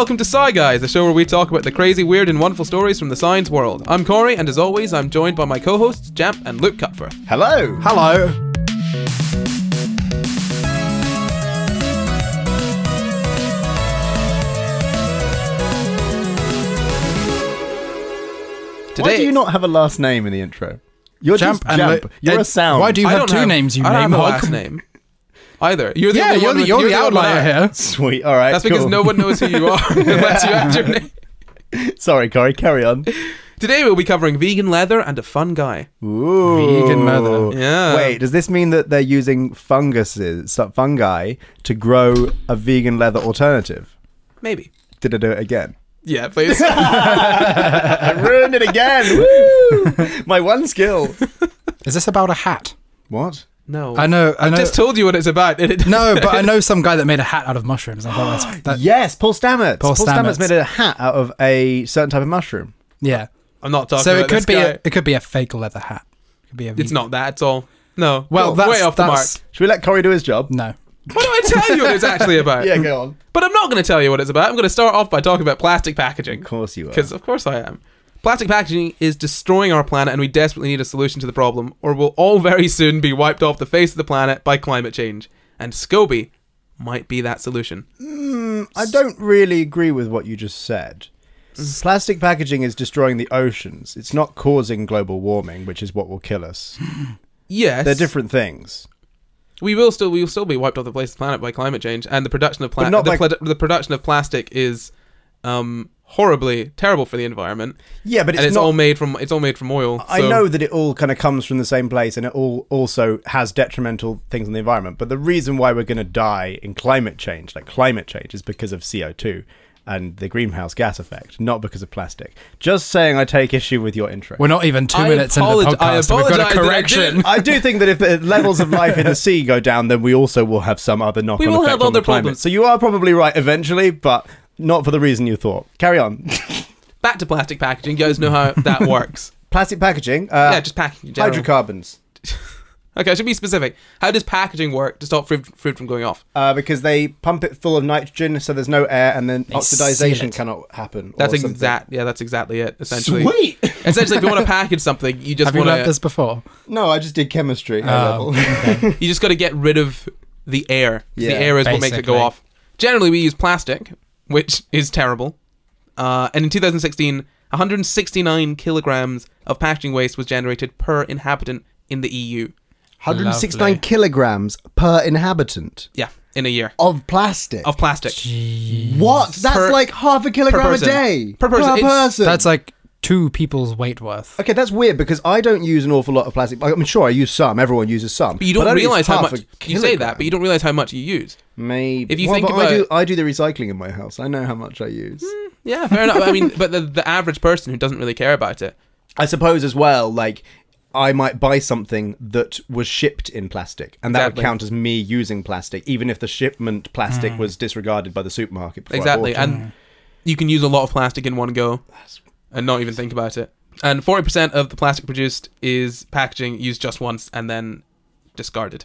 welcome to Sci Guys, the show where we talk about the crazy, weird, and wonderful stories from the science world. I'm Corey, and as always, I'm joined by my co-hosts, Jamp and Lukecutforth. Hello! Hello! Today, why do you not have a last name in the intro? You're Jamp just Jamp. You're a sound. Why do you have two names? You name a last name either. You're the you're the outlier here. Sweet. All right. That's cool. Because no one knows who you are unless you add your name. Sorry, Corey. Carry on. Today we'll be covering vegan leather and a fungi. Ooh. Vegan leather. Yeah. Wait, does this mean that they're using fungi to grow a vegan leather alternative? Maybe. Did I do it again? Yeah, please. I ruined it again. Woo! My one skill. Is this about a hat? What? No. I know. I just told you what it's about. No, but I know some guy that made a hat out of mushrooms. I thought that's, yes, Paul Stamets. Paul Stamets made a hat out of a certain type of mushroom. Yeah. I'm not talking about this guy. So it could be a fake leather hat. It could be a it's not that at all. No. Well, that's way off the mark. Should we let Corey do his job? No. Why don't I tell you what it's actually about? Yeah, go on. But I'm not going to tell you what it's about. I'm going to start off by talking about plastic packaging. Of course you are. Because of course I am. Plastic packaging is destroying our planet, and we desperately need a solution to the problem, or we'll all very soon be wiped off the face of the planet by climate change. And SCOBY might be that solution. I don't really agree with what you just said. Plastic packaging is destroying the oceans. It's not causing global warming, which is what will kill us. Yes. They're different things. We will still be wiped off the face of the planet by climate change, and the production of plastic is horribly terrible for the environment. Yeah, but it's all made from oil. So. I know that it all kind of comes from the same place, and it all also has detrimental things on the environment. But the reason why we're going to die in climate change, is because of CO2 and the greenhouse gas effect, not because of plastic. Just saying, I take issue with your intro. We're not even two minutes into the podcast. We've got a correction. I do think that if the levels of life in the sea go down, then we also will have some other knock-on effect on the climate. We will have other problems. So you are probably right eventually, but not for the reason you thought. Carry on. Back to plastic packaging. You guys know how that works. Plastic packaging? Yeah, just packaging in general. Hydrocarbons. Okay, I should be specific. How does packaging work to stop food from going off? Because they pump it full of nitrogen, so there's no air, and then oxidization cannot happen. That's exactly it. Essentially, sweet. Essentially, if you want to package something, you just have you learned this before? No, I just did chemistry. Okay. You just got to get rid of the air. Yeah, the air is what makes it go off. Generally, we use plastic, which is terrible. And in 2016, 169 kilograms of packaging waste was generated per inhabitant in the EU. 169 Lovely. Kilograms per inhabitant. Yeah, in a year. Of plastic. Of plastic. Jeez. What? That's like half a kilogram a day. Per person. That's like two people's weight worth. Okay, that's weird because I don't use an awful lot of plastic. I mean, sure, I use some. Everyone uses some. But you don't realise how much. You say that, but you don't realise how much you use. Maybe. If you think about it, I do the recycling in my house. I know how much I use. Yeah, fair enough. I mean, but the average person who doesn't really care about it. I suppose as well, like, I might buy something that was shipped in plastic, and that would count as me using plastic, even if the shipment plastic was disregarded by the supermarket. Exactly, and you can use a lot of plastic in one go and not even think about it. And 40% of the plastic produced is packaging used just once and then discarded.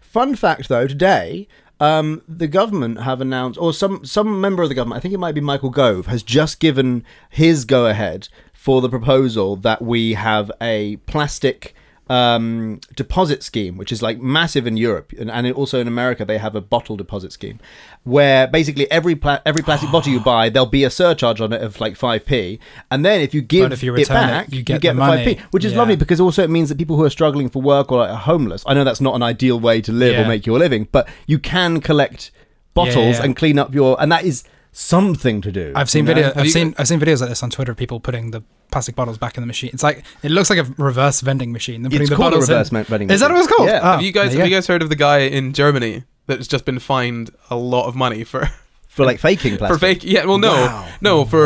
Fun fact, though, today, the government have announced, or some member of the government, I think it might be Michael Gove, has just given his go-ahead for the proposal that we have a plastic deposit scheme, which is like massive in Europe, and also in America they have a bottle deposit scheme, where basically every plastic bottle you buy, there'll be a surcharge on it of like 5p, and then if you return it back, you get the 5p, which is lovely because also it means that people who are struggling for work or are homeless, I know that's not an ideal way to live or make your living, but you can collect bottles and clean up your, and that is something to do. I've seen videos like this on Twitter of people putting the plastic bottles back in the machine. It's like, it looks like a reverse vending machine. It's called a reverse vending machine. Is that what it's called? Yeah. Oh, have you guys heard of the guy in Germany that's just been fined a lot of money for like faking plastic?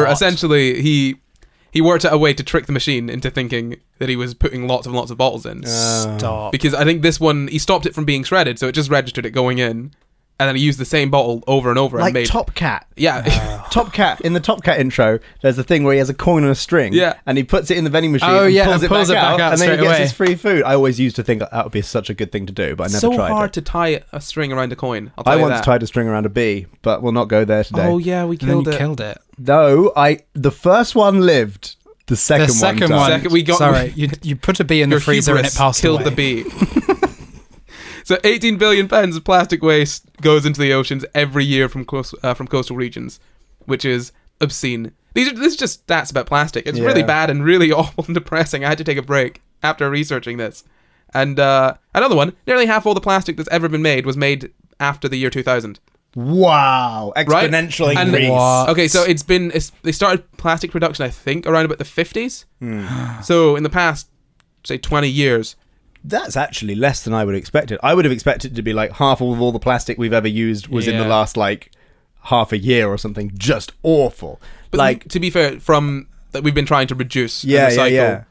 Essentially he worked out a way to trick the machine into thinking that he was putting lots and lots of bottles in. Stop. Because I think this one, he stopped it from being shredded, so it just registered it going in. and then he used the same bottle over and over. Like and made... Top Cat. Yeah. Oh. Top Cat, in the Top Cat intro, there's a thing where he has a coin on a string. Yeah. And he puts it in the vending machine and pulls it back out. And then he gets his free food. I always used to think that would be such a good thing to do, but I never tried it. So hard to tie a string around a coin. I once tied a string around a bee, but we'll not go there today. Oh, yeah, we killed it. No, the first one lived. The second one. Sorry, you put a bee in the freezer and it passed away. Killed the bee. So 18 billion pounds of plastic waste goes into the oceans every year from coastal regions, which is obscene. This is just stats about plastic. It's really bad and really awful and depressing. I had to take a break after researching this. And another one, nearly half all the plastic that's ever been made was made after the year 2000. Wow, exponentially increase. Right? Okay, so they started plastic production, I think, around about the 50s. Mm. So in the past, say 20 years. That's actually less than I would have expected. I would have expected it to be like half of all the plastic we've ever used was in the last like half a year or something. Just awful. But like, to be fair, from that we've been trying to reduce and recycle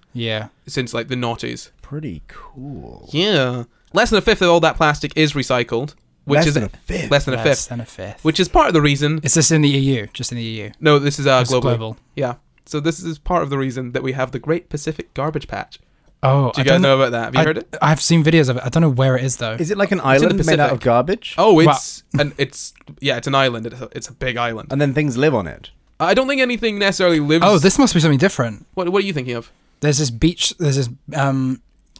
since like the noughties. Pretty cool. Yeah. Less than a fifth of all that plastic is recycled. Less than a fifth. Which is part of the reason. Is this in the EU? Just in the EU? No, this is global. Yeah. So this is part of the reason that we have the Great Pacific Garbage Patch. Oh, do you guys know about that? Have you heard it? I've seen videos of it. I don't know where it is though. Is it like an island made out of garbage? Oh, it's it's an island. It's a big island. And then things live on it. I don't think anything necessarily lives. Oh, this must be something different. What are you thinking of? There's this beach. There's this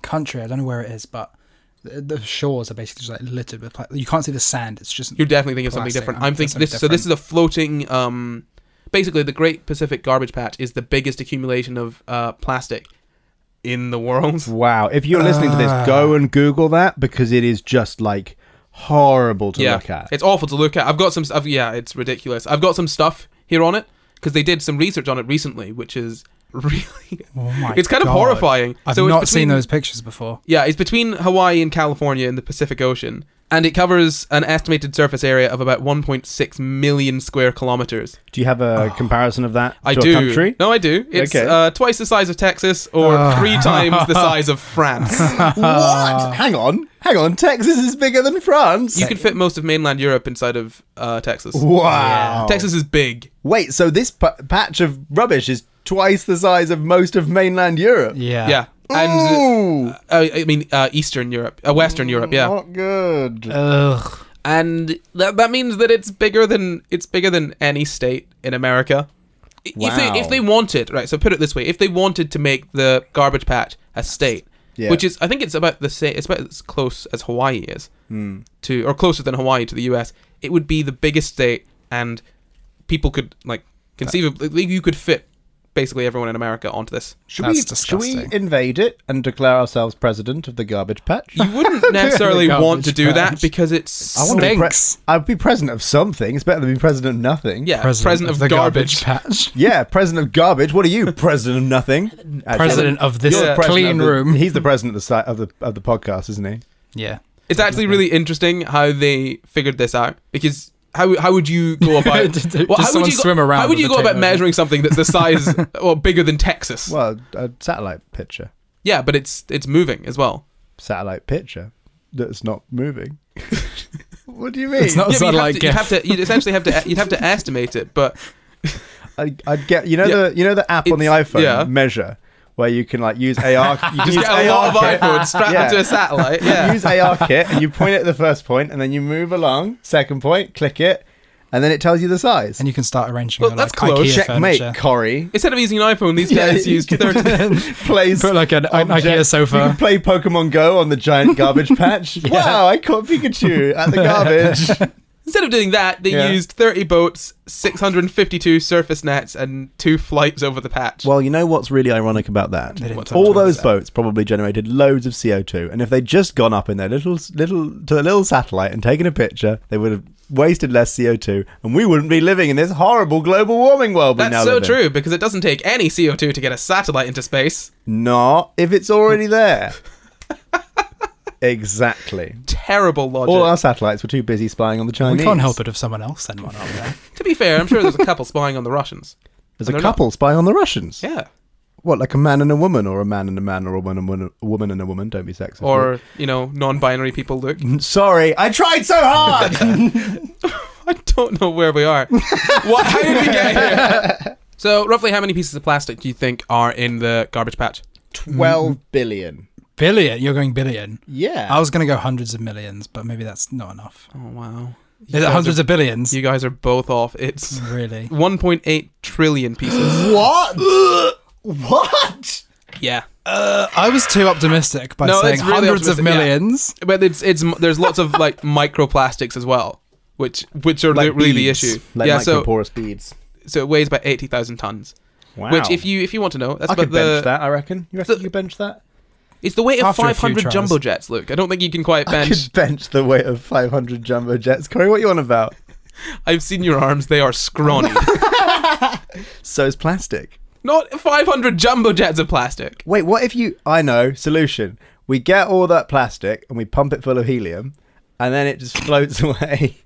country. I don't know where it is, but. The shores are basically just like littered with plastic. You can't see the sand. It's just you're definitely thinking of something different. I'm thinking this. So this is a floating. Basically, the Great Pacific Garbage Patch is the biggest accumulation of plastic in the world. Wow! If you're listening to this, go and Google that because it is just like horrible to look at. It's awful to look at. I've got some. It's ridiculous. I've got some stuff here on it because they did some research on it recently, which is. Really? Oh my God. It's kind of horrifying. I've not seen those pictures before. Yeah, it's between Hawaii and California in the Pacific Ocean, and it covers an estimated surface area of about 1.6 million square kilometers. Do you have a comparison of that to a country? No, I do. It's twice the size of Texas or 3 times the size of France. What? Hang on. Hang on. Texas is bigger than France. You can fit most of mainland Europe inside of Texas. Wow. Yeah. Texas is big. Wait, so this patch of rubbish is twice the size of most of mainland Europe. Yeah. Yeah. And, Eastern Europe. Western Europe, yeah. Not good. Ugh. And that means that it's bigger than any state in America. Wow. If they wanted, right, so put it this way, if they wanted to make the garbage patch a state, which is, I think it's about the same, it's about as close as Hawaii is, or closer than Hawaii to the US, it would be the biggest state and people could, like, conceivably, you could fit basically everyone in America onto this. Should we invade it and declare ourselves president of the garbage patch? You wouldn't necessarily want to do that because it stinks. I'd be president of something. It's better than being president of nothing. Yeah, president of the garbage patch. Yeah, president of garbage. What are you, president of nothing? President of this clean room. He's the president of the podcast, isn't he? Yeah. It's actually really interesting how they figured this out because. How would you go about? How would you go about measuring something that's the size or bigger than Texas? Well, a satellite picture. Yeah, but it's moving as well. Satellite picture that's not moving. What do you mean? It's not satellite. You'd essentially have to estimate it. But I'd get you know the app on the iPhone Measure. Where you can like use AR, use AR kit and you point at the first point and then you move along, second point, click it, and then it tells you the size. And you can start arranging. Well, that's like close. Checkmate, Corey. Instead of using an iPhone, these guys use 13 plays. Put like an IKEA sofa. You can play Pokemon Go on the giant garbage patch. Yeah. Wow, I caught Pikachu at the garbage. Instead of doing that, they used 30 boats, 652 surface nets, and 2 flights over the patch. Well, you know what's really ironic about that? All those boats probably generated loads of CO2, and if they'd just gone up in their little satellite and taken a picture, they would have wasted less CO2, and we wouldn't be living in this horrible global warming world. That's so true, because it doesn't take any CO2 to get a satellite into space. Not if it's already there. Exactly. Terrible logic. All our satellites were too busy spying on the Chinese. We can't help it if someone else sent one up there. To be fair, I'm sure there's a couple spying on the Russians. There's a couple spying on the Russians? Yeah. What, like a man and a woman, or a man and a man, or a woman and a woman? Don't be sexist. Or, right? You know, non-binary people, Luke. Sorry, I tried so hard! I don't know where we are. What, how did we get here? So, roughly how many pieces of plastic do you think are in the garbage patch? 12 billion. Billion? You're going billion? Yeah. I was going to go hundreds of millions, but maybe that's not enough. Oh, wow. Is it hundreds of billions? You guys are both off. It's really 1.8 trillion pieces. What? What? Yeah. I was too optimistic by saying really hundreds of millions. Yeah. But there's lots of like microplastics as well, which are like really the issue. Like microporous beads. So it weighs about 80,000 tons. Wow. Which if you want to know, that's about bench that, I reckon. You reckon you bench that? It's the weight of 500 jumbo jets, Luke. I don't think you can quite bench. I could bench the weight of 500 jumbo jets. Corey, what are you on about? I've seen your arms. They are scrawny. So is plastic. Not 500 jumbo jets of plastic. Wait, what if you... I know. Solution. We get all that plastic and we pump it full of helium and then it just floats away.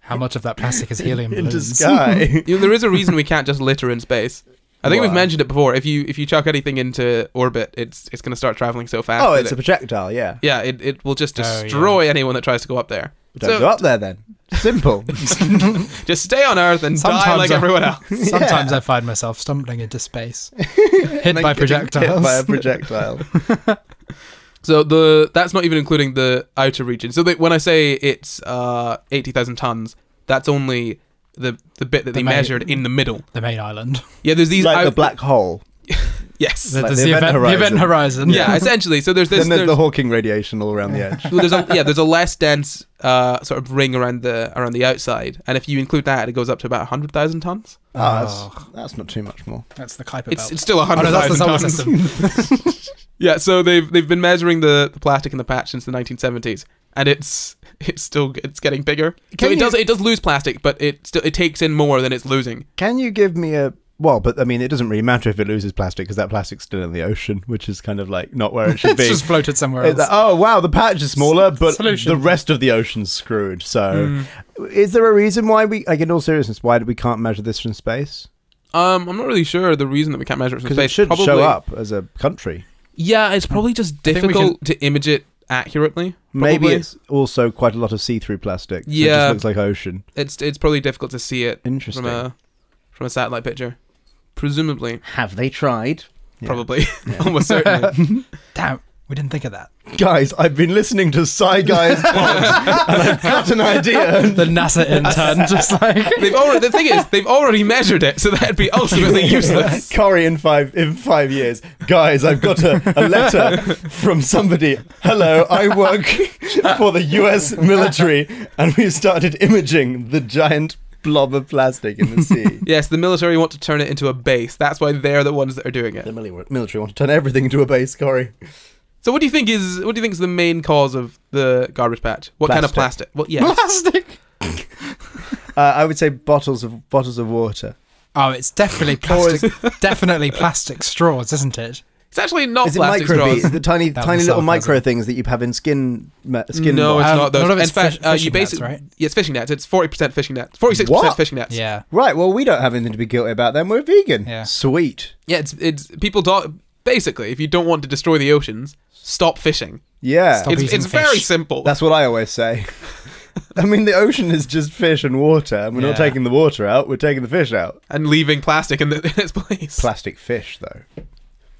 How much of that plastic is helium balloons? In the sky. You know, there is a reason we can't just litter in space. I think we've mentioned it before. If you chuck anything into orbit, it's going to start traveling so fast. Oh, it's a projectile, yeah. Yeah, it will just destroy anyone that tries to go up there. Don't go up there then. Simple. Just stay on Earth and die like everyone else. Sometimes I find myself stumbling into space, hit by projectiles. Hit by a projectile. So that's not even including the outer region. So when I say it's 80,000 tons, that's only the bit that they measured in the middle, the main island. Yeah, there's these like the black hole. Yes, like there's the event horizon. Yeah, yeah, essentially. So there's the Hawking radiation all around the edge. Well, there's a less dense sort of ring around the outside, and if you include that, it goes up to about 100,000 tons. That's not too much more. That's the Kuiper belt. It's still 100,000 tons. Yeah, so they've been measuring the plastic in the patch since the 1970s. And it's getting bigger. So it does lose plastic, but it takes in more than it's losing. Can you give me a but I mean it doesn't really matter if it loses plastic because that plastic's still in the ocean, which is kind of like not where it should be. It's just floated somewhere else. Like, oh wow, the patch is smaller, but the rest of the ocean's screwed. So is there a reason why we, like in all seriousness, why we can't measure this from space? I'm not really sure the reason that we can't measure it from space. Because it should show up as a country. Yeah, it's probably just difficult to image it accurately. Maybe it's also quite a lot of see-through plastic. Yeah, so it just looks like ocean. It's probably difficult to see it. Interesting. From a satellite picture, presumably. Have they tried? Yeah. Probably, yeah. Almost certainly. Damn, we didn't think of that, guys. I've been listening to Sci Guys Podcast, and I've got an idea. The NASA intern, just like the thing is, they've already measured it, so that'd be ultimately useless. Corey, in five years, guys, I've got a letter from somebody. Hello, I work for the U.S. military, and we started imaging the giant blob of plastic in the sea. Yes, the military want to turn it into a base. That's why they're the ones that are doing it. The military want to turn everything into a base, Corey. So what do you think is the main cause of the garbage patch? What kind of plastic? Well, yeah, plastic. I would say bottles of water. Oh, it's definitely plastic. Definitely plastic straws, isn't it? It's actually not plastic straws. Is it the tiny little micro things that you have in skin? No, it's not those. In fact, you basically, right? Yeah, it's fishing nets. It's 40% fishing nets. 46% fishing nets. Yeah. Right. Well, we don't have anything to be guilty about then. We're vegan. Yeah. Sweet. Yeah. It's people talk. Basically, if you don't want to destroy the oceans, stop fishing. Yeah. Stop it's very simple. That's what I always say. I mean, the ocean is just fish and water, and we're not taking the water out, we're taking the fish out. And leaving plastic in its place. Plastic fish, though.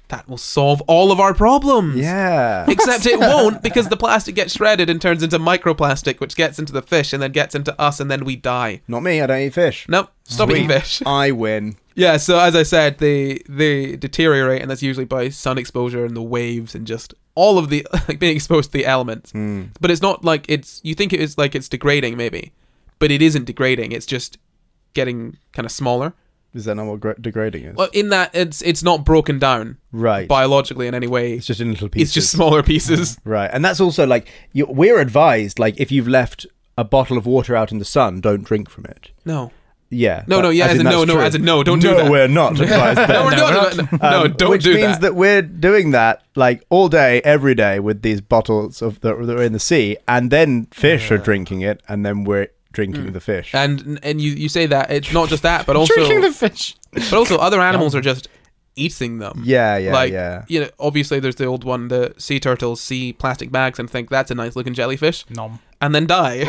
That will solve all of our problems. Yeah. Except it won't, because the plastic gets shredded and turns into microplastic, which gets into the fish and then gets into us, and then we die. Not me, I don't eat fish. Nope, stop eating fish. I win. Yeah, so as I said, they deteriorate, and that's usually by sun exposure and the waves and just all of the, like, being exposed to the elements. Mm. But it's not like it's, you think it is like it's degrading maybe, but it isn't degrading, it's just getting kind of smaller. Is that not what degrading is? Well, in that it's not broken down biologically in any way. It's just in little pieces. It's just smaller pieces. Right. And that's also like, we're advised, like, if you've left a bottle of water out in the sun, don't drink from it. No. Yeah. No, yeah, as in no, don't do that. No, we're not advised that. No, we're not. No, don't do that. Which means that we're doing that, like, all day, every day with these bottles that are in the sea, and then fish are drinking it, and then we're drinking the fish. And you say that it's not just that, but also drinking the fish. But also other animals are just eating them. You know, obviously there's the old one, the sea turtles see plastic bags and think that's a nice looking jellyfish. Nom. And then die.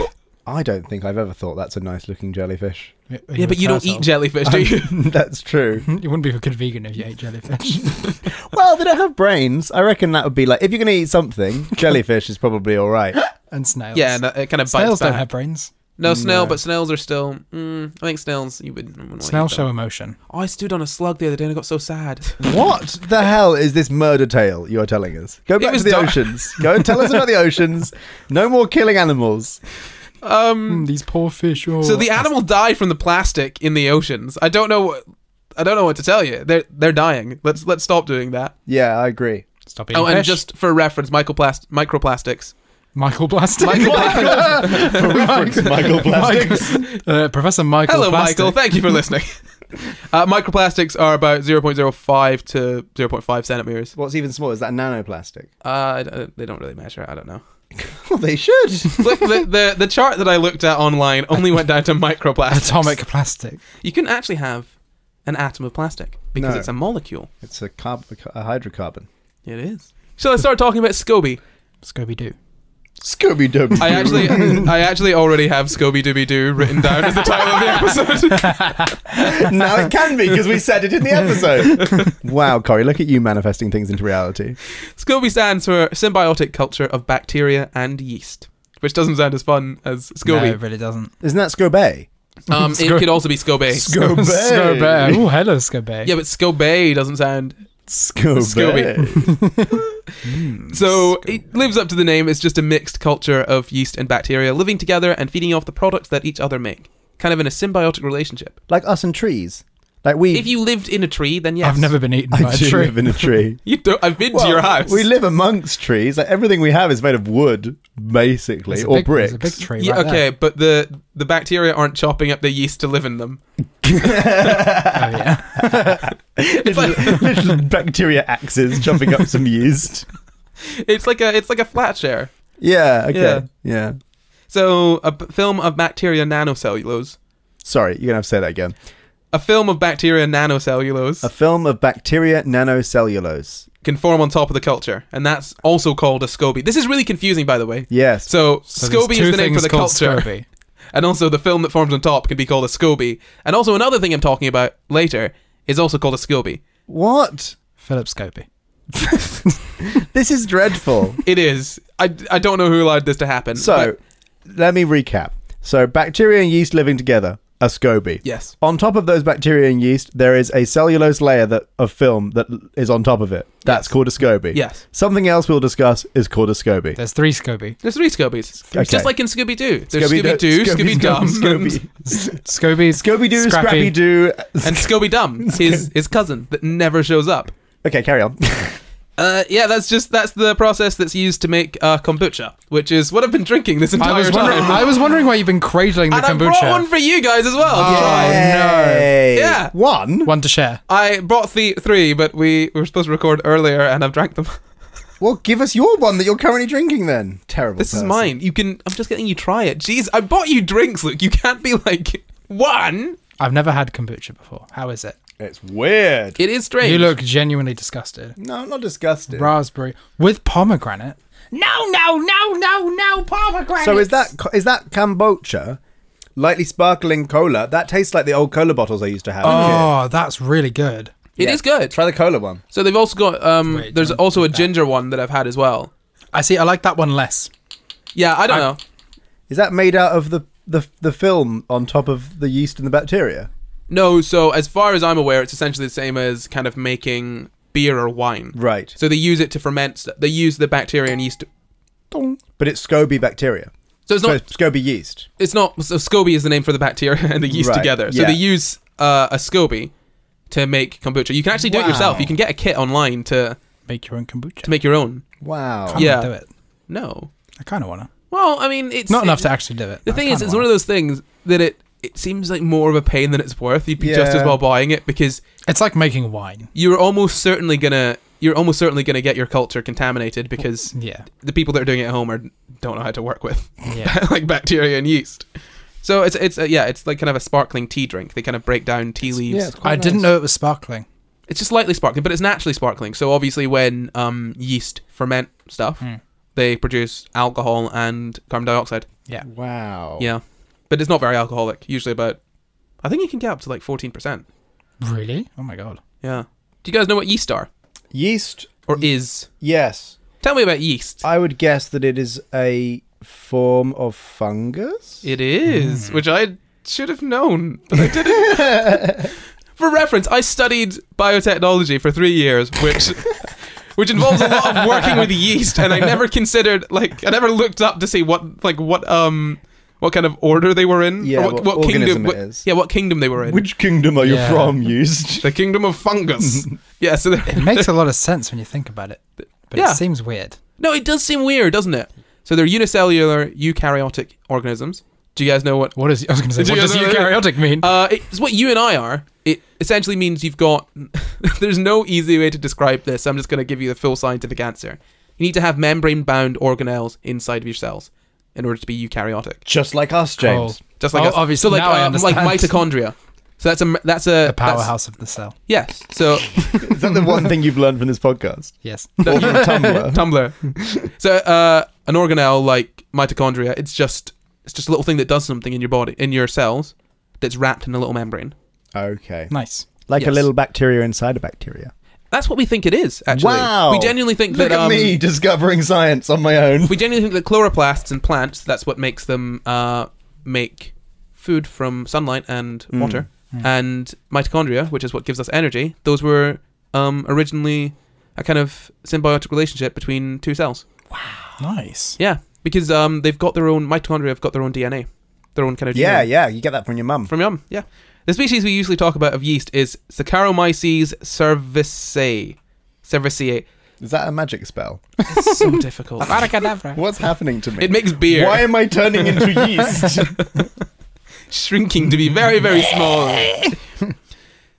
I don't think I've ever thought that's a nice looking jellyfish. Yeah, but you don't eat jellyfish, do you? That's true. You wouldn't be a good vegan if you ate jellyfish. Well, they don't have brains. I reckon that would be like, if you're going to eat something, jellyfish is probably all right. And snails. Yeah, and it kind of bites back. Snails don't have brains. No, snail, no. But snails are still... I think snails... You wouldn't snails show emotion. Oh, I stood on a slug the other day and I got so sad. What the hell is this murder tale you're telling us? Go back to the oceans. Go and tell us about the oceans. No more killing animals. These poor fish. Oh. So the animal died from the plastic in the oceans. I don't know what to tell you. They're dying. Let's stop doing that. Yeah, I agree. Stop eating fish. And just for reference, microplastics. Michael Plastic. Michael Plastics. Professor Michael. Hello, Plastic. Michael. Thank you for listening. Microplastics are about 0.05 to 0.5 centimeters. What's even smaller? Is that nanoplastic? They don't really measure it. I don't know. Well, they should. Look, the chart that I looked at online only went down to microplastics. Atomic plastic. You couldn't actually have an atom of plastic because it's a molecule. It's a hydrocarbon. It is. So let's start talking about Scoby. Scoby-Doo. Scoby-Dooby-Doo. I actually already have Scoby-Dooby-Doo written down as the title of the episode. Now it can be, because we said it in the episode. Wow, Corey, look at you manifesting things into reality. Scoby stands for Symbiotic Culture of Bacteria and Yeast, which doesn't sound as fun as Scoby. No, it really doesn't. Isn't that Scobay? It could also be Scobay. Scobay. Oh, hello, Scobay. Yeah, but Scobay doesn't sound... Scoby. So it lives up to the name. It's just a mixed culture of yeast and bacteria living together and feeding off the products that each other make, kind of in a symbiotic relationship, like us and trees. Like we, if you lived in a tree, then yes. I've never been eaten by a tree. I do live in a tree. You don't, I've been to your house. We live amongst trees. Like everything we have is made of wood, basically, or bricks. There's a big tree right there. But the bacteria aren't chopping up the yeast to live in them. Oh yeah. little bacteria axes chopping up some yeast. It's like a flat share. Yeah. Okay. Yeah. So a film of bacteria nanocellulose. Sorry, you're gonna have to say that again. A film of bacteria nanocellulose. A film of bacteria nanocellulose. Can form on top of the culture. And that's also called a SCOBY. This is really confusing, by the way. Yes. So SCOBY is the name for the culture. SCOBY. And also the film that forms on top can be called a SCOBY. And also another thing I'm talking about later is also called a SCOBY. What? Philip Scobie. This is dreadful. It is. I don't know who allowed this to happen. So, let me recap. So, bacteria and yeast living together. A SCOBY. Yes. On top of those bacteria and yeast, there is a cellulose layer of film that is on top of it. That's called a SCOBY. Yes. Something else we'll discuss is called a SCOBY. There's three SCOBY. There's three SCOBYs. Okay. Just like in Scooby-Doo. There's Scooby-Doo, Scooby-Dum, Scooby-Doo, Scrappy-Doo, and Scooby-Dum, his cousin that never shows up. Okay, carry on. Yeah, that's the process that's used to make kombucha, which is what I've been drinking this entire time. I was wondering why you've been cradling the kombucha. And I brought one for you guys as well. Oh, no. Yeah. One? One to share. I brought three, but we were supposed to record earlier and I've drank them. Well, give us your one that you're currently drinking then. Terrible This person. Is mine. You can... I'm just letting you try it. Jeez, I bought you drinks, Luke. You can't be like, one? I've never had kombucha before. How is it? It's weird. It is strange. You look genuinely disgusted. No, I'm not disgusted. Raspberry with pomegranate. No, pomegranate. So is that kombucha, lightly sparkling cola? That tastes like the old cola bottles I used to have. Oh, that's really good. It is good. Try the cola one. So they've also got there's also a ginger one that I've had as well. I see. I like that one less. Yeah, I don't know. Is that made out of the film on top of the yeast and the bacteria? No, so as far as I'm aware, it's essentially the same as kind of making beer or wine. Right. So they use it to ferment. They use the bacteria and yeast. But it's SCOBY bacteria. So it's not SCOBY yeast. It's not. So SCOBY is the name for the bacteria and the yeast together. So they use a SCOBY to make kombucha. You can actually do it yourself. You can get a kit online to make your own kombucha. To make your own. Wow. Can't do it. No. I kind of want to. Well, I mean, it's not enough to actually do it. The thing is, it's one of those things that it seems like more of a pain than it's worth. You'd be just as well buying it, because it's like making wine. You're almost certainly gonna get your culture contaminated, because the people that are doing it at home don't know how to work with like bacteria and yeast. So it's like kind of a sparkling tea drink. They kind of break down tea leaves. I didn't know it was sparkling. It's just lightly sparkling, but it's naturally sparkling. So obviously when yeast ferment stuff, they produce alcohol and carbon dioxide. Yeah. Wow. Yeah. But it's not very alcoholic. Usually about, I think you can get up to like 14%. Really? Oh my God. Yeah. Do you guys know what yeast are? Yeast? Or is? Yes. Tell me about yeast. I would guess that it is a form of fungus. It is, which I should have known, but I didn't. For reference, I studied biotechnology for 3 years, which involves a lot of working with yeast, and I never considered, like, I never looked up to see what kind of order they were in. Yeah, what kingdom it is. Yeah, what kingdom they were in. Which kingdom are you from, yeast? The kingdom of fungus. Yeah, so it makes a lot of sense when you think about it, but it seems weird. No, it does seem weird, doesn't it? So they're unicellular eukaryotic organisms. Do you guys know what... What is... I was going to say, what does eukaryotic mean? It's what you and I are. It essentially means you've got... There's no easy way to describe this. So I'm just going to give you the full scientific answer. You need to have membrane-bound organelles inside of your cells in order to be eukaryotic. Just like us, James. Cool. Just like us. Obviously, so like, now I understand. Like mitochondria. So that's the powerhouse of the cell. Yes. So is that the one thing you've learned from this podcast? Yes. Or from Tumblr. Tumblr. So an organelle like mitochondria, it's just a little thing that does something in your body, in your cells, that's wrapped in a little membrane. Okay. Nice. Like a little bacteria inside a bacteria. That's what we think it is, actually. Wow. We genuinely think that... Look at me discovering science on my own. We genuinely think that chloroplasts and plants, that's what makes them make food from sunlight and water. Mm. And mitochondria, which is what gives us energy, those were originally a kind of symbiotic relationship between two cells. Wow. Nice. Yeah. Because they've got their own, mitochondria have got their own DNA, their own kind of DNA. Yeah, you get that from your mum. From your mum, yeah. The species we usually talk about of yeast is Saccharomyces cerevisiae. Cerevisiae. Is that a magic spell? It's so difficult. What's happening to me? It makes beer. Why am I turning into yeast? Shrinking to be very, very small.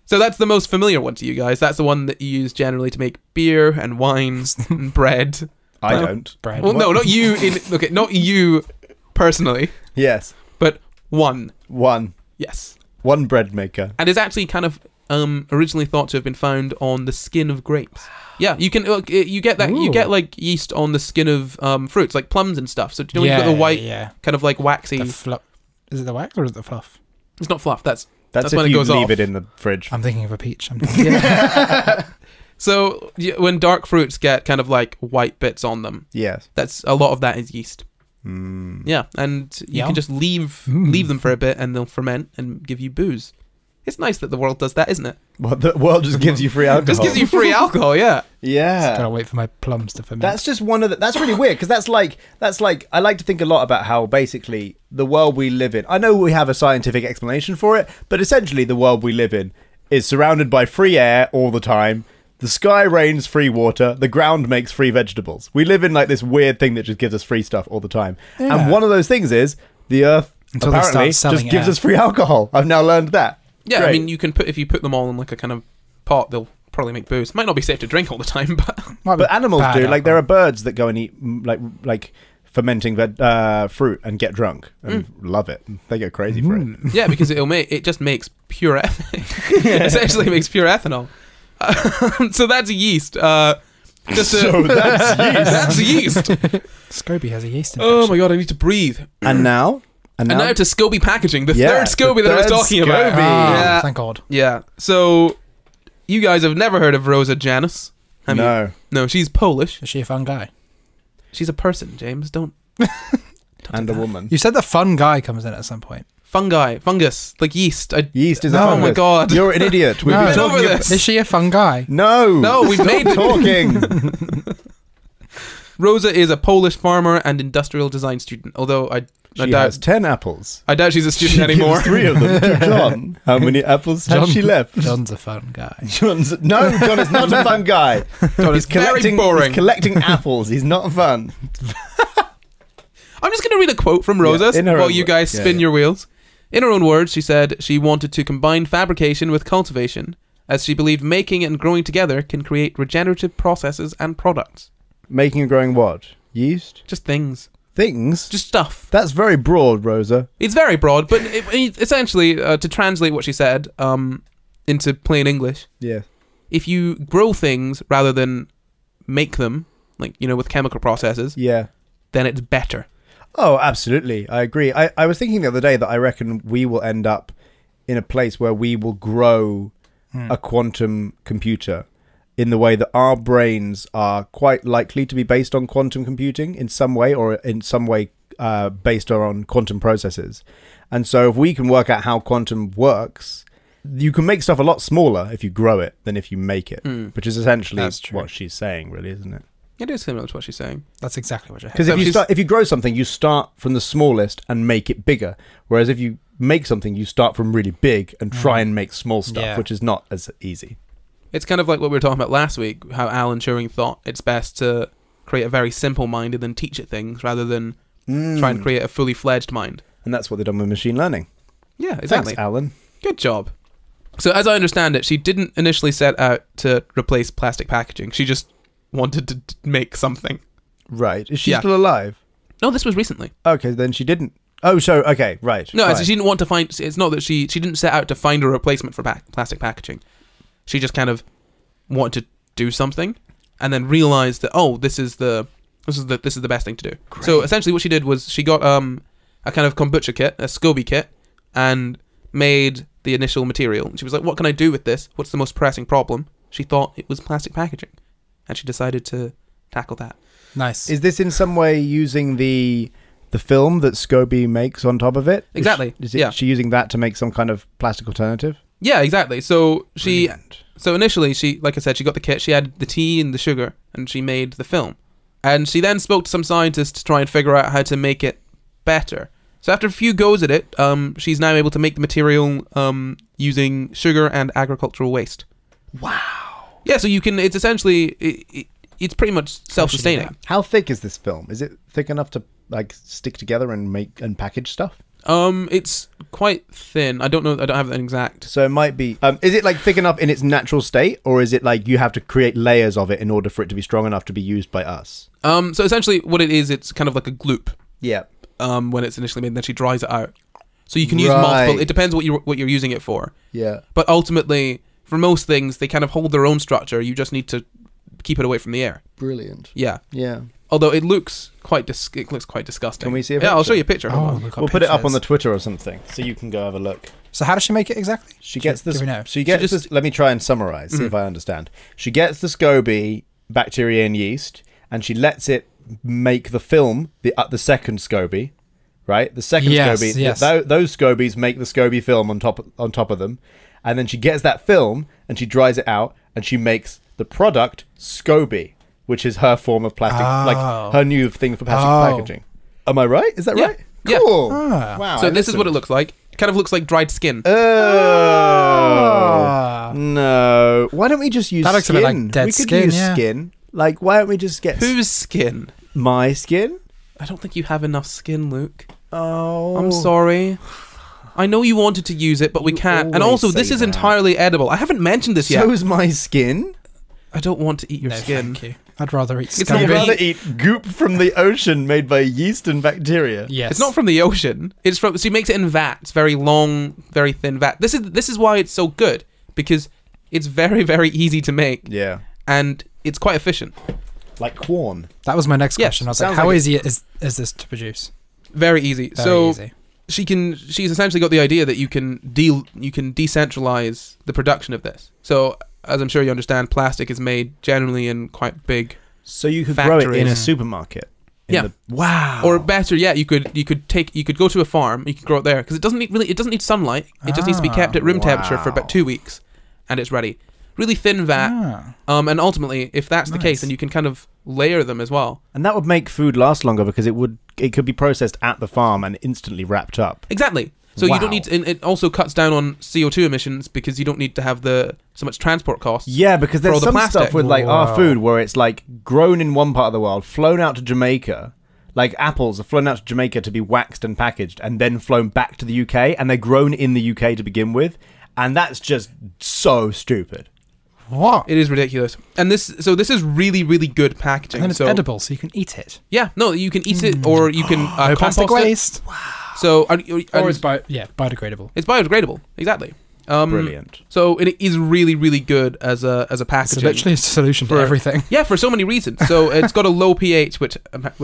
So that's the most familiar one to you guys. That's the one that you use generally to make beer and wines and bread. I don't. Bread. Well, no, not you. Okay, not you personally. Yes. But one. One. Yes. One bread maker. And is actually kind of originally thought to have been found on the skin of grapes. Wow. Yeah, you get that. Ooh. You get like yeast on the skin of fruits, like plums and stuff. So do you know when you've got the white kind of like waxy? Is it the wax or is it the fluff? It's not fluff. That's when it goes off. That's if you leave it in the fridge. I'm thinking of a peach. So when dark fruits get kind of like white bits on them, yes, that's a lot of that is yeast. Mm. Yeah, and you can just leave them for a bit, and they'll ferment and give you booze. It's nice that the world does that, isn't it? Well, the world just gives you free alcohol. Just gives you free alcohol, yeah. Yeah. Just gotta wait for my plums to ferment. That's just one of the. That's really weird because that's like I like to think a lot about how basically the world we live in. I know we have a scientific explanation for it, but essentially the world we live in is surrounded by free air all the time. The sky rains free water. The ground makes free vegetables. We live in like this weird thing that just gives us free stuff all the time. Yeah. And one of those things is the earth apparently just gives us free alcohol. I've now learned that. Yeah, great. I mean, you can put if you put them all in like a kind of pot, they'll probably make booze. Might not be safe to drink all the time, but animals do. Alcohol. Like there are birds that go and eat like fermenting fruit and get drunk and love it. They go crazy for it. Yeah, because it just makes pure ethanol. Essentially, makes pure ethanol. So that's yeast. That's yeast. Scoby has a yeast infection. Oh my God, I need to breathe. And now to Scoby packaging, the third Scoby that I was talking about. Yeah. Thank God. Yeah. So you guys have never heard of Rosa Janus, have you? No, she's Polish. Is she a fun guy? She's a person, James. Don't do that. Woman. You said the fun guy comes in at some point. Fungi, fungus, like yeast. Yeast is a fungus. Oh my God. You're an idiot. We've been over this. Is she a fungi? No. No, we've made talking. Rosa is a Polish farmer and industrial design student, although I doubt... She has 10 apples. I doubt she's a student anymore. She gives 3 of them to John. How many apples has she left? John's a fun guy. John is not a fun guy. John is very boring. He's collecting apples. He's not fun. I'm just going to read a quote from Rosa while you guys spin your wheels. In her own words, she said she wanted to combine fabrication with cultivation, as she believed making and growing together can create regenerative processes and products. Making and growing what? Yeast? Just things. Things? Just stuff. That's very broad, Rosa. It's very broad, but essentially, to translate what she said into plain English, if you grow things rather than make them, like, you know, with chemical processes, yeah, then it's better. Oh, absolutely. I agree. I was thinking the other day that I reckon we will end up in a place where we will grow a quantum computer in the way that our brains are quite likely to be based on quantum computing in some way, or in some way based on quantum processes. And so if we can work out how quantum works, you can make stuff a lot smaller if you grow it than if you make it, which is essentially what she's saying, really, isn't it? It is similar to what she's saying. That's exactly what I had. Because if you grow something, you start from the smallest and make it bigger. Whereas if you make something, you start from really big and try and make small stuff, which is not as easy. It's kind of like what we were talking about last week, how Alan Turing thought it's best to create a very simple-minded and teach it things rather than try and create a fully-fledged mind. And that's what they've done with machine learning. Yeah, exactly. Thanks, Alan. Good job. So as I understand it, she didn't initially set out to replace plastic packaging. She just wanted to make something. Right. Is she still alive? No, this was recently. Okay, then she didn't. Oh, so, okay, right. No, so she didn't want to find... It's not that she didn't set out to find a replacement for plastic packaging. She just kind of wanted to do something and then realized that, oh, this is the best thing to do. Great. So essentially what she did was she got a kind of kombucha kit, a SCOBY kit, and made the initial material. She was like, what can I do with this? What's the most pressing problem? She thought it was plastic packaging, and she decided to tackle that. Nice. Is this in some way using the film that Scoby makes on top of it? Exactly. Is she using that to make some kind of plastic alternative? Yeah, exactly. So she, so initially she, like I said, she got the kit, she added the tea and the sugar, and she made the film. And she then spoke to some scientists to try and figure out how to make it better. So after a few goes at it, she's now able to make the material using sugar and agricultural waste. Wow. Yeah, so you can, it's essentially, it's pretty much self-sustaining. How thick is this film? Is it thick enough to like stick together and make and package stuff? It's quite thin. I don't know. I don't have an exact. So it might be. Is it like thick enough in its natural state, or is it like you have to create layers of it in order for it to be strong enough to be used by us? So essentially, what it is, it's kind of like a gloop. Yeah. When it's initially made, and then she dries it out. So you can use multiple. It depends what you're using it for. Yeah. But ultimately, for most things, they kind of hold their own structure. You just need to keep it away from the air. Brilliant. Yeah. Yeah. Although it looks quite disgusting. Can we see a picture? Yeah, I'll show you a picture. Hold on. We'll put it up on the Twitter or something, so you can go have a look. So how does she make it exactly? She gets this. She gets this. Let me try and summarize. See if I understand. She gets the SCOBY bacteria and yeast, and she lets it make the film. The second SCOBY, right? The second SCOBY. Yes. Those SCOBYs make the SCOBY film on top of them, and then she gets that film and she dries it out and she makes the product SCOBY, which is her form of plastic, like her new thing for plastic packaging. Am I right? Is that right? Cool. Yeah. Ah. Wow. So this is what it looks like. It kind of looks like dried skin. Oh. No. Why don't we just use skin? That looks a bit like dead skin. We could use skin. Like, why don't we just get... Whose skin? My skin? I don't think you have enough skin, Luke. Oh. I'm sorry. I know you wanted to use it, but we can't. And also, this is entirely edible. I haven't mentioned this yet. So is my skin. I don't want to eat your skin. Thank you. I'd rather eat skin. I'd rather eat goop from the ocean made by yeast and bacteria. Yes. It's not from the ocean. It's from, so she makes it in vats, very long, very thin vat. This is why it's so good, because it's very, very easy to make. Yeah. And it's quite efficient. Like corn. That was my next question. I was like, how easy is this to produce? Very easy. Very easy. She's essentially got the idea that you can decentralize the production of this. So as I'm sure you understand, plastic is made generally in quite big So you could factories. Grow it in a supermarket. In wow. Or better yet, you could go to a farm, you could grow it there, because it doesn't need sunlight. It just needs to be kept at room temperature for about 2 weeks, and it's ready. Really thin vat. And ultimately, if that's the case, then you can kind of layer them as well. And that would make food last longer, because it could be processed at the farm and instantly wrapped up. Exactly. So you don't need to, and it also cuts down on CO2 emissions, because you don't need to have so much transport costs. Yeah, because there's some stuff with like our food where it's like grown in one part of the world, flown out to Jamaica, like apples are flown out to Jamaica to be waxed and packaged, and then flown back to the UK, and they're grown in the UK to begin with, and that's just so stupid. What? It is ridiculous. And this is really, really good packaging. And it's edible, so you can eat it. Yeah, no, you can eat it, or you can no compost plastic waste. Wow. So, or it's biodegradable. It's biodegradable, exactly. Brilliant. So it is really, really good as a packaging. It's literally a solution for everything. Yeah, for so many reasons. So it's got a low pH, which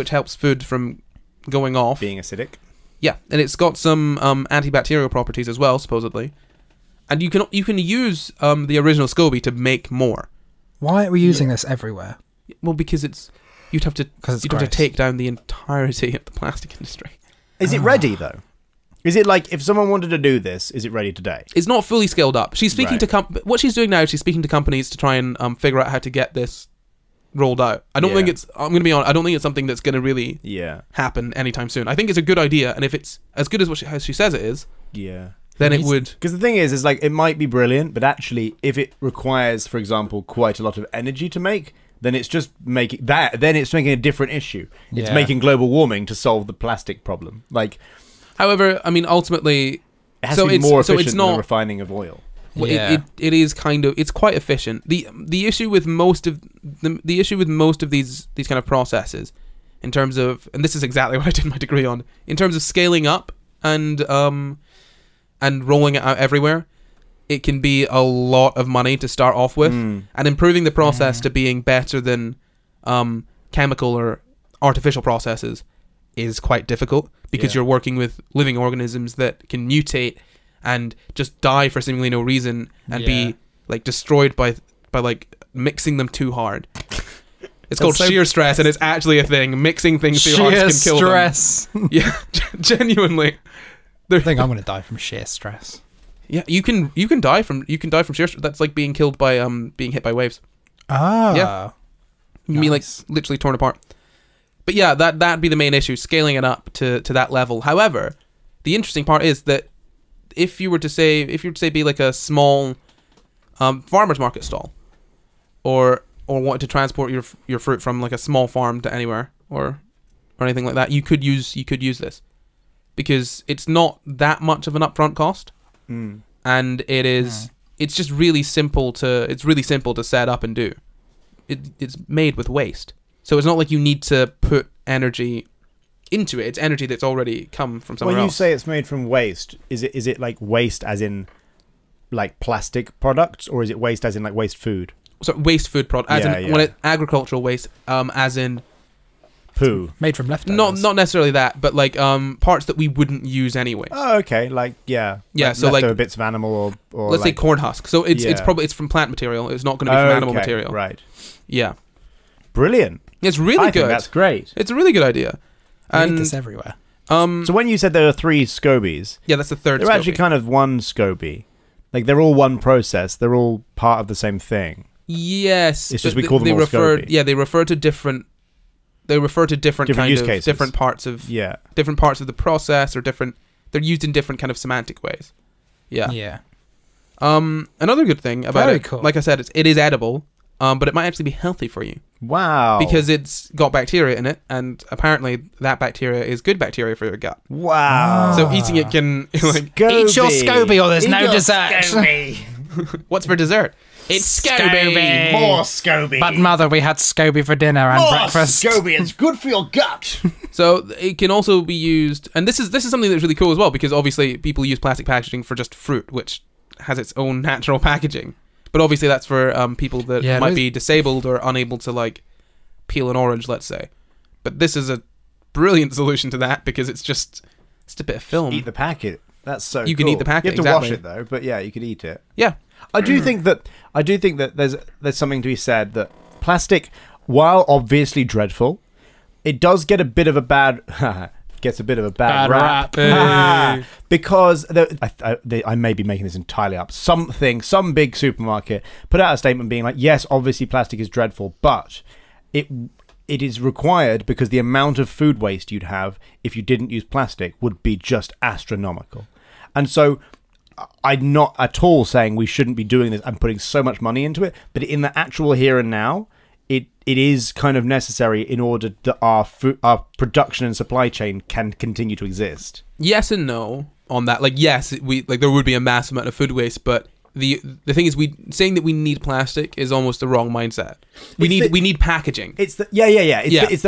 helps food from going off. Being acidic. Yeah, and it's got some antibacterial properties as well, supposedly. And you can use the original SCOBY to make more. Why are we using this everywhere? Well, because you'd have to take down the entirety of the plastic industry. Is it ready though? Is it like if someone wanted to do this, is it ready today? It's not fully scaled up. She's speaking to what she's doing now is she's speaking to companies to try and figure out how to get this rolled out. I don't think it's, I'm going to be honest, I don't think it's something that's going to really happen anytime soon. I think it's a good idea, and if it's as good as how she says it is, then it would. Because the thing is like it might be brilliant, but actually if it requires, for example, quite a lot of energy to make, then it's just making that. Then it's making a different issue. It's making global warming to solve the plastic problem. Like, however, I mean, ultimately, it has to be more efficient than the refining of oil. Well, it is kind of. It's quite efficient. The issue with most of the issue with most of these kind of processes, in terms of, and this is exactly what I did my degree on, in terms of scaling up and rolling it out everywhere. It can be a lot of money to start off with, and improving the process to being better than chemical or artificial processes is quite difficult, because you're working with living organisms that can mutate and just die for seemingly no reason and be like destroyed by like mixing them too hard. It's called shear stress, and it's actually a thing. Mixing things too hard can kill them. Yeah, genuinely. I think I'm gonna die from sheer stress. Yeah, you can die from sheer stress. That's like being killed by being hit by waves. Ah, yeah, you mean like literally torn apart. But yeah, that'd be the main issue, scaling it up to that level. However, the interesting part is that if you were to say be like a small farmer's market stall, or wanted to transport your fruit from like a small farm to anywhere or anything like that, you could use this, because it's not that much of an upfront cost. And it is it's just really simple to set up and do. It's made with waste, so it's not like you need to put energy into it. It's energy that's already come from somewhere else. When you say it's made from waste, is it like waste as in like plastic products, or is it waste as in like waste food? So waste food product as in when it agricultural waste, as in poo made from leftovers. Not necessarily that, but like parts that we wouldn't use anyway. Oh, okay. Like like so like bits of animal or let's say corn husk. So it's probably from plant material. It's not going to be from animal material. Right. Yeah. Brilliant. It's really good. I think that's great. It's a really good idea. We need this everywhere. So when you said there are 3 scobies, that's the third. They're actually kind of one scoby. Like they're all one process. They're all part of the same thing. Yes. It's just we call them all scoby. Yeah, they refer to different. They refer to different kind of use cases. Different parts of the process, or different. They're used in different kind of semantic ways. Yeah. Yeah. Another good thing about it, like I said, it is edible, but it might actually be healthy for you. Wow. Because it's got bacteria in it, and apparently that bacteria is good bacteria for your gut. Wow. So eating it can like Scoby. Eat your scoby, or there's no dessert. What's for dessert? It's Scoby! More Scoby! But mother, we had Scoby for dinner and breakfast. Scoby, it's good for your gut! So it can also be used, and this is something that's really cool as well, because obviously people use plastic packaging for just fruit, which has its own natural packaging. But obviously that's for people that might be disabled or unable to like peel an orange, let's say. But this is a brilliant solution to that, because it's just a bit of film. Just eat the packet. That's so cool. You can eat the packet. You have to wash it though, but yeah, you could eat it. Yeah. I do think that there's something to be said that plastic, while obviously dreadful, it does get a bit of a bad rap. Because I may be making this entirely up. Some big supermarket put out a statement being like, yes, obviously plastic is dreadful, but it is required because the amount of food waste you'd have if you didn't use plastic would be just astronomical. And so I'm not at all saying we shouldn't be doing this and putting so much money into it, but in the actual here and now, it is kind of necessary in order that our production and supply chain can continue to exist. Yes and no on that. Like yes, there would be a mass amount of food waste, but the thing is, saying that we need plastic is almost the wrong mindset. We need packaging. It's that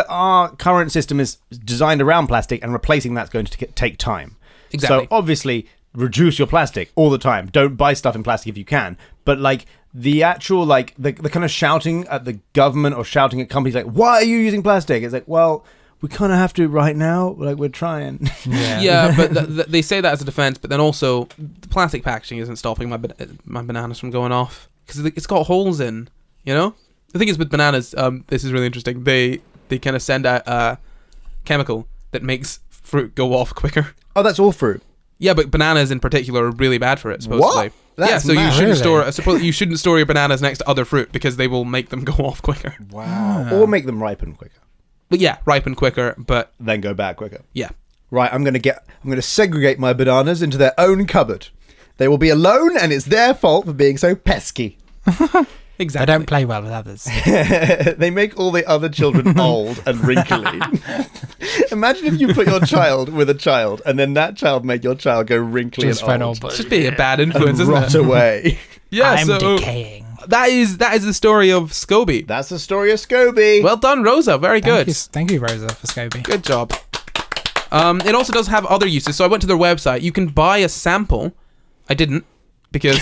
our current system is designed around plastic, and replacing that's going to take time. Exactly. So obviously reduce your plastic all the time. Don't buy stuff in plastic if you can. But like the actual, like the kind of shouting at the government or shouting at companies like, why are you using plastic? It's like, well, we kind of have to right now. Like we're trying. Yeah, yeah, but they say that as a defense, but then also the plastic packaging isn't stopping my bananas from going off because it's got holes in, you know? The thing is with bananas, this is really interesting. They kind of send out a chemical that makes fruit go off quicker. Oh, that's all fruit. Yeah, but bananas in particular are really bad for it, supposedly. What? That's yeah, so mad, you shouldn't really? Store. You shouldn't store your bananas next to other fruit because they will make them go off quicker. Wow. Or make them ripen quicker. But yeah, ripen quicker, but then go bad quicker. Yeah. Right. I'm gonna segregate my bananas into their own cupboard. They will be alone, and it's their fault for being so pesky. Exactly. They don't play well with others. They make all the other children old and wrinkly. Imagine if you put your child with a child, and then that child made your child go wrinkly and old. It's just being a bad influence, and rot away. Yeah, I'm decaying. That is the story of Scoby. That's the story of Scoby. Well done, Rosa. Very good. Thank you, Rosa, for Scoby. Good job. It also does have other uses. So I went to their website. You can buy a sample. I didn't because.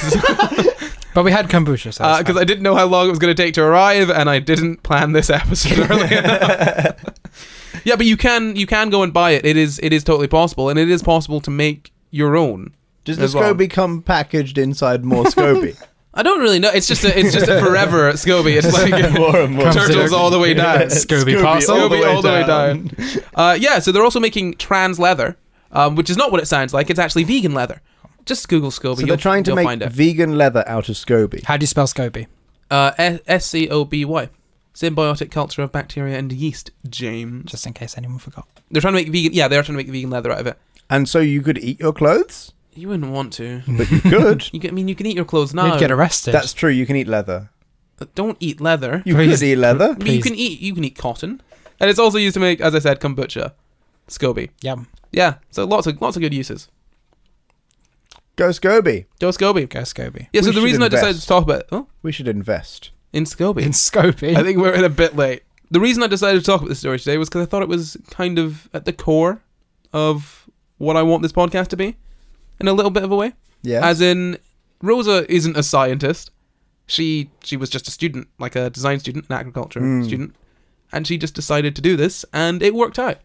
But we had kombucha, so because I didn't know how long it was going to take to arrive, and I didn't plan this episode early enough. Yeah, but you can go and buy it. It is totally possible, and it is possible to make your own. Does the Scoby come packaged inside more Scoby? I don't really know. It's just a forever Scoby. It's like more and more turtles all the way down. Scoby parcel all the way down. Yeah, so they're also making trans leather, which is not what it sounds like. It's actually vegan leather. Just Google Scoby. So they're trying to make vegan leather out of Scoby. How do you spell Scoby? S-C-O-B-Y. Symbiotic culture of bacteria and yeast, James. Just in case anyone forgot. They're trying to make vegan... Yeah, they are trying to make vegan leather out of it. And so you could eat your clothes? You wouldn't want to. But you could. I mean, you can eat your clothes now. You'd get arrested. That's true. You can eat leather. But don't eat leather. You could eat leather. But you can eat cotton. And it's also used to make, as I said, kombucha. Scoby. Yum. Yeah. So lots of good uses. Go Scoby. Go Scoby. Go Scoby. Yeah, so the reason I decided to talk about... Oh? We should invest. In Scoby. In Scoby. I think we're in a bit late. The reason I decided to talk about this story today was because I thought it was kind of at the core of what I want this podcast to be, in a little bit of a way. Yeah. As in, Rosa isn't a scientist. She was just a student, like a design student, an agriculture student, and she just decided to do this, and it worked out.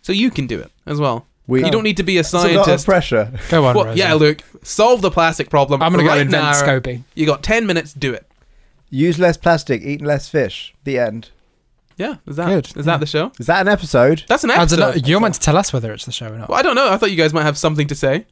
So you can do it as well. You don't need to be a scientist. It's a lot of pressure. Go on, Rosa. Yeah, Luke. Solve the plastic problem. I'm going to go invent Scoby. You got 10 minutes. Do it. Use less plastic. Eat less fish. The end. Yeah. Is that the show? Is that an episode? That's an episode. You're meant to tell us whether it's the show or not. Well, I don't know. I thought you guys might have something to say.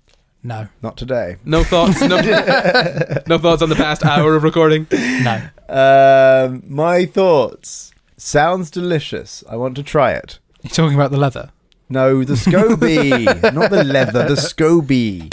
No. Not today. No thoughts. No, no thoughts on the past hour of recording. No. My thoughts. Sounds delicious. I want to try it. You're talking about the leather. No, the Scoby. Not the leather, the Scoby.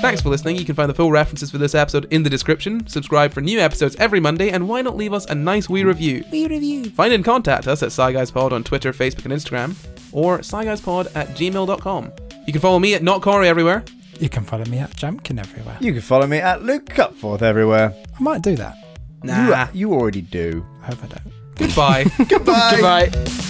Thanks for listening. You can find the full references for this episode in the description. Subscribe for new episodes every Monday, and why not leave us a nice wee review? Wee review. Find and contact us at Sci Guys Pod on Twitter, Facebook, and Instagram, or sciguyspod@gmail.com. You can follow me at notcorry everywhere. You can follow me at Jampkin everywhere. You can follow me at lukecutforth everywhere. I might do that. Nah. You already do. I hope I don't. Goodbye. Goodbye. Goodbye.